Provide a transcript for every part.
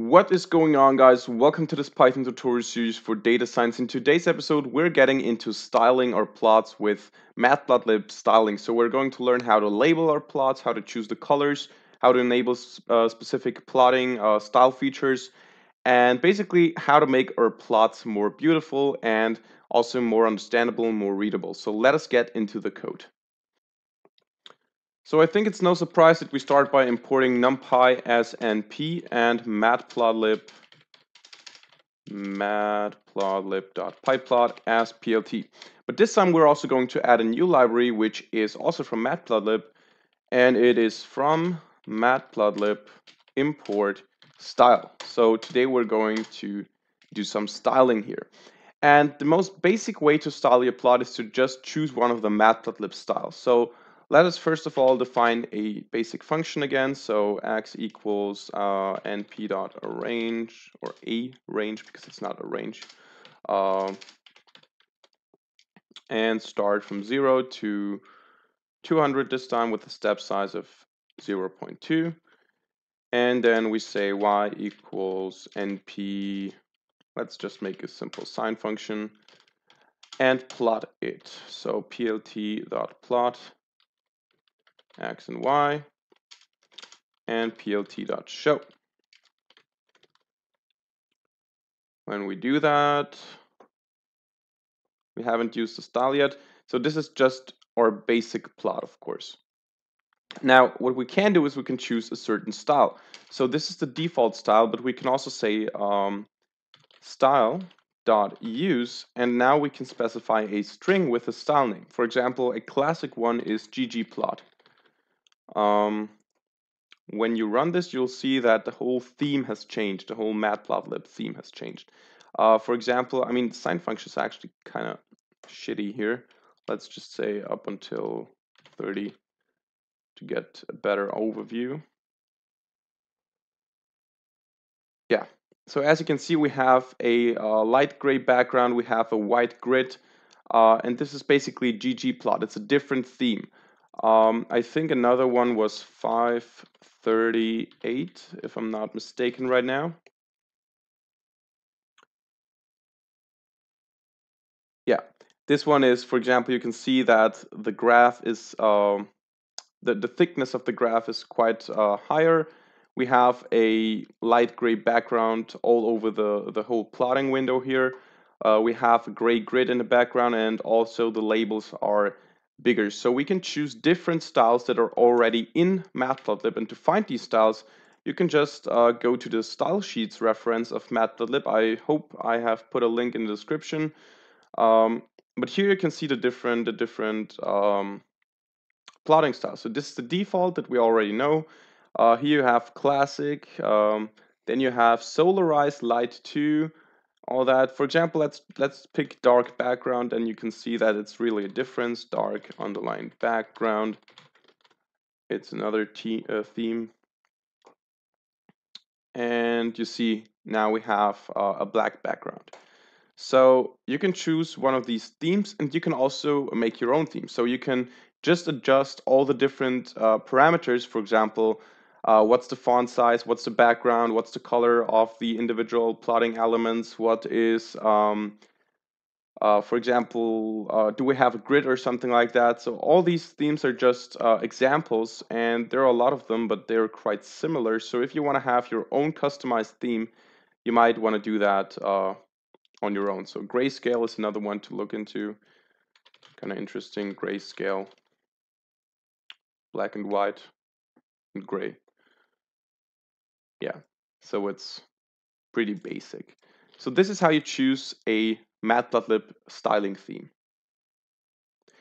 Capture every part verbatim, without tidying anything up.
What is going on, guys? Welcome to this Python tutorial series for data science. In today's episode, we're getting into styling our plots with matplotlib styling. So we're going to learn how to label our plots, how to choose the colors, how to enable uh, specific plotting uh, style features, and basically how to make our plots more beautiful and also more understandable and more readable. So let us get into the code. So I think it's no surprise that we start by importing numpy as np and matplotlib, matplotlib.pyplot as plt. But this time we're also going to add a new library, which is also from matplotlib, and it is from matplotlib import style. So today we're going to do some styling here. And the most basic way to style your plot is to just choose one of the matplotlib styles. So let us first of all define a basic function again. So x equals uh, np.arrange, or a range, because it's not a range, uh, and start from zero to two hundred this time with a step size of zero point two. And then we say y equals np. Let's just make a simple sine function and plot it. So plt.plot x and y, and plt.show. When we do that, we haven't used the style yet, so this is just our basic plot, of course. Now, what we can do is we can choose a certain style. So this is the default style, but we can also say um, style.use, and now we can specify a string with a style name. For example, a classic one is ggplot. Um, when you run this, you'll see that the whole theme has changed. The whole matplotlib theme has changed. Uh, for example, I mean, the sine function is actually kind of shitty here. Let's just say up until thirty to get a better overview. Yeah, so as you can see, we have a uh, light gray background, we have a white grid, uh, and this is basically ggplot. It's a different theme. Um, I think another one was five thirty-eight, if I'm not mistaken right now. Yeah, this one is, for example, you can see that the graph is, uh, the, the thickness of the graph is quite uh, higher. We have a light gray background all over the, the whole plotting window here. Uh, we have a gray grid in the background, and also the labels are bigger. So we can choose different styles that are already in matplotlib, and to find these styles you can just uh, go to the style sheets reference of matplotlib. I hope I have put a link in the description, um, but here you can see the different the different um, plotting styles. So this is the default that we already know. Uh, here you have classic, um, then you have solarized, light two, all that. For example, let's let's pick dark background, and you can see that it's really a difference. Dark underline background. It's another t uh, theme, and you see now we have uh, a black background. So you can choose one of these themes, and you can also make your own theme. So you can just adjust all the different uh, parameters. For example, Uh, what's the font size, what's the background, what's the color of the individual plotting elements, what is, um, uh, for example, uh, do we have a grid or something like that. So all these themes are just uh, examples, and there are a lot of them, but they're quite similar. So if you want to have your own customized theme, you might want to do that uh, on your own. So grayscale is another one to look into. Kind of interesting, grayscale, black and white and gray. Yeah, so it's pretty basic. So this is how you choose a matplotlib styling theme.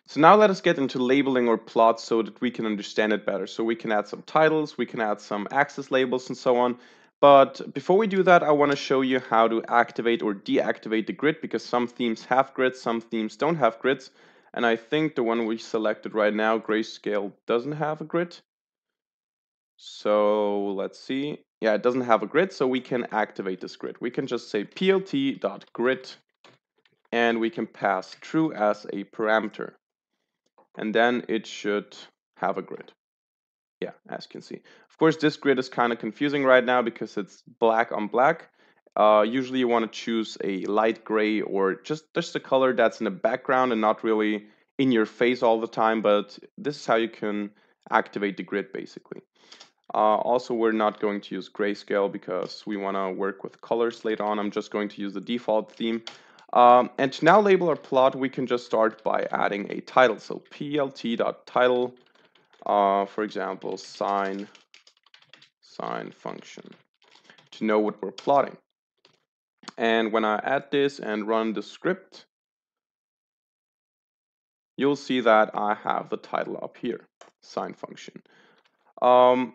So now let us get into labeling our plots so that we can understand it better. So we can add some titles, we can add some axis labels and so on. But before we do that, I want to show you how to activate or deactivate the grid, because some themes have grids, some themes don't have grids. And I think the one we selected right now, grayscale, doesn't have a grid. So let's see. Yeah, it doesn't have a grid, so we can activate this grid. We can just say plt.grid, and we can pass true as a parameter. And then it should have a grid. Yeah, as you can see. Of course, this grid is kind of confusing right now because it's black on black. Uh, usually you want to choose a light gray or just, just a color that's in the background and not really in your face all the time, but this is how you can activate the grid basically. Uh, also, we're not going to use grayscale because we want to work with colors later on. I'm just going to use the default theme. Um, and to now label our plot, we can just start by adding a title. So plt.title, uh, for example, sine, sine function, to know what we're plotting. And when I add this and run the script, you'll see that I have the title up here, sine function. Um,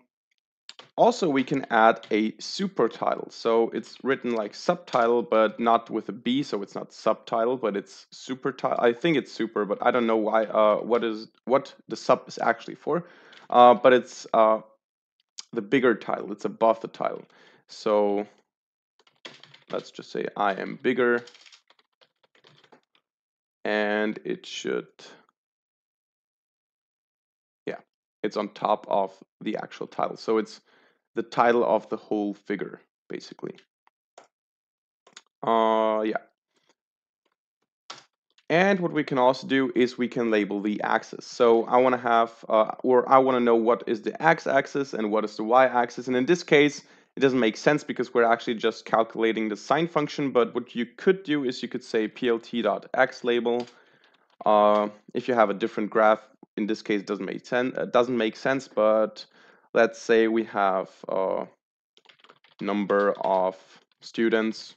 also, we can add a super title. So it's written like subtitle, but not with a B, so it's not subtitle, but it's super title. I think it's super, but I don't know why. Uh, what is what the sub is actually for? Uh, but it's uh, the bigger title. It's above the title. So let's just say I am bigger, and it should. Yeah, it's on top of the actual title. So it's the title of the whole figure, basically. Uh, yeah. And what we can also do is we can label the axis. So I want to have, uh, or I want to know what is the x-axis and what is the y-axis. And in this case, it doesn't make sense because we're actually just calculating the sine function. But what you could do is you could say plt.xlabel. Uh, if you have a different graph, in this case, it doesn't make sense. It doesn't make sense, but let's say we have a number of students,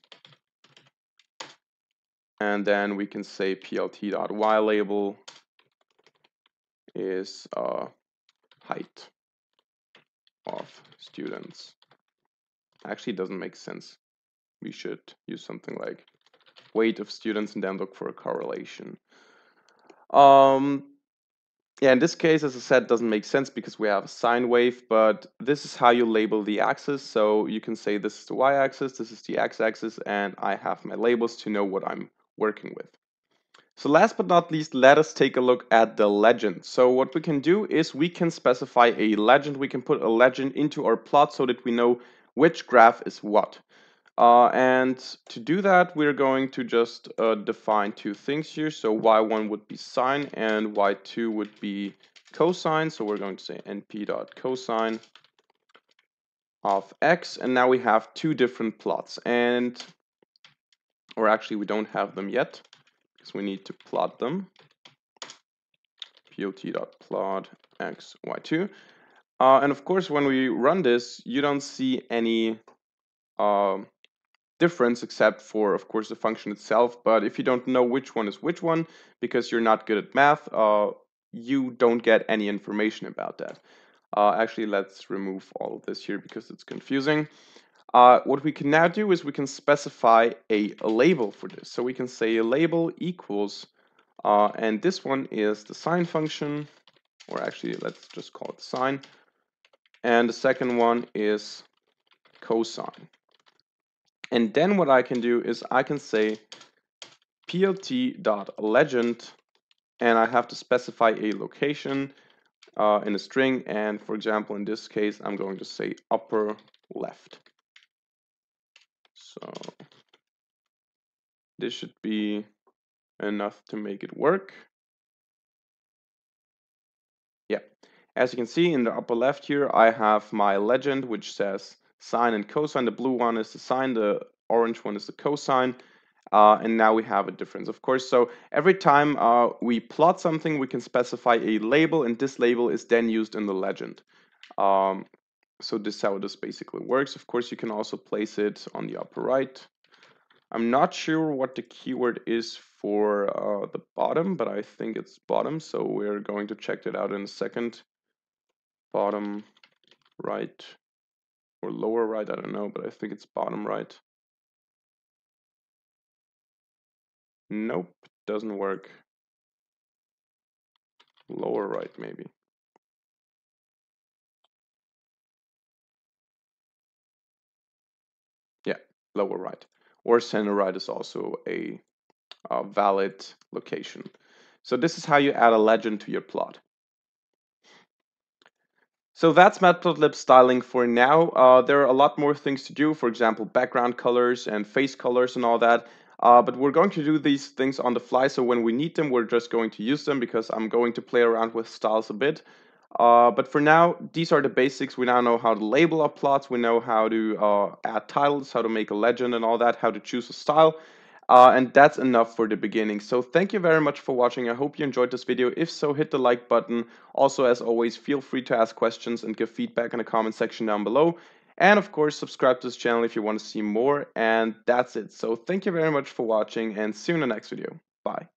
and then we can say plt.ylabel is uh, height of students. Actually, it doesn't make sense. We should use something like weight of students and then look for a correlation. Um, Yeah, in this case, as I said, doesn't make sense because we have a sine wave, but this is how you label the axis. So you can say this is the y-axis, this is the x-axis, and I have my labels to know what I'm working with. So last but not least, let us take a look at the legend. So what we can do is we can specify a legend. We can put a legend into our plot so that we know which graph is what. Uh, and to do that, we're going to just uh, define two things here. So y one would be sine and y two would be cosine. So we're going to say np.cosine of x. And now we have two different plots. And, or actually, we don't have them yet because we need to plot them. P L T.plot x, y two. Uh, and of course, when we run this, you don't see any Uh, difference except for, of course, the function itself. But if you don't know which one is which one because you're not good at math, uh, you don't get any information about that. Uh, actually, let's remove all of this here because it's confusing. Uh, what we can now do is we can specify a, a label for this. So we can say a label equals, uh, and this one is the sine function, or actually, let's just call it sine. And the second one is cosine. And then what I can do is I can say plt.legend, and I have to specify a location uh, in a string. And for example, in this case, I'm going to say upper left. So this should be enough to make it work. Yeah, as you can see in the upper left here, I have my legend, which says sine and cosine. The blue one is the sine, the orange one is the cosine, uh, and now we have a difference, of course. So every time uh, we plot something, we can specify a label, and this label is then used in the legend. Um, so this is how this basically works. Of course, you can also place it on the upper right. I'm not sure what the keyword is for uh, the bottom, but I think it's bottom, so we're going to check that out in a second. Bottom right. Or lower right, I don't know, but I think it's bottom right. Nope, doesn't work. Lower right, maybe. Yeah, lower right. Or center right is also a, a valid location. So this is how you add a legend to your plot. So that's matplotlib styling for now. Uh, there are a lot more things to do, for example, background colors and face colors and all that. Uh, but we're going to do these things on the fly, so when we need them, we're just going to use them because I'm going to play around with styles a bit. Uh, but for now, these are the basics. We now know how to label our plots. We know how to uh, add titles, how to make a legend and all that, how to choose a style. Uh, and that's enough for the beginning. So thank you very much for watching. I hope you enjoyed this video. If so, hit the like button. Also, as always, feel free to ask questions and give feedback in the comment section down below. And of course, subscribe to this channel if you want to see more. And that's it. So thank you very much for watching, and see you in the next video. Bye.